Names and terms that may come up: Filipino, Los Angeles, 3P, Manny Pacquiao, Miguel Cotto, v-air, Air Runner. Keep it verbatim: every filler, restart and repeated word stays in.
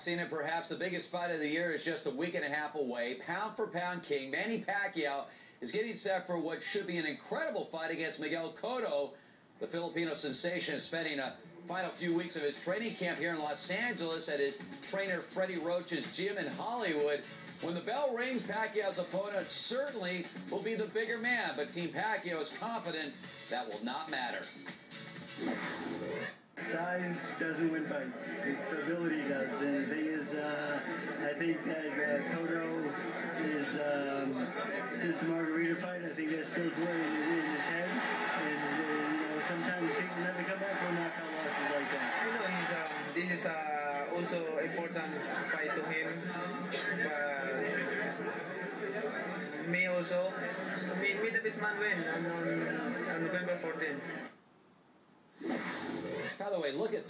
boxing, and perhaps the biggest fight of the year is just a week and a half away. Pound-for-pound king Manny Pacquiao is getting set for what should be an incredible fight against Miguel Cotto. The Filipino sensation is spending a final few weeks of his training camp here in Los Angeles at his trainer Freddie Roach's gym in Hollywood. When the bell rings, Pacquiao's opponent certainly will be the bigger man, but Team Pacquiao is confident that will not matter. Size doesn't win fights. The ability does. And the thing is, uh, I think that uh, Cotto is, um, since the Margarita fight, I think that's still doing in his head. And, uh, you know, sometimes people never come back from knockout losses like that. I know he's, um, this is uh, also an important fight to him. But me also. Me, me the best man win on, on, on November fourteenth. By the way, look at this.